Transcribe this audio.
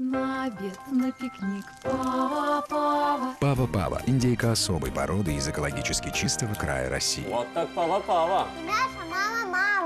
На обед, на пикник, пава-пава. Пава-пава. Индейка особой породы из экологически чистого края России. Вот так пава-пава. Наша мама-мама.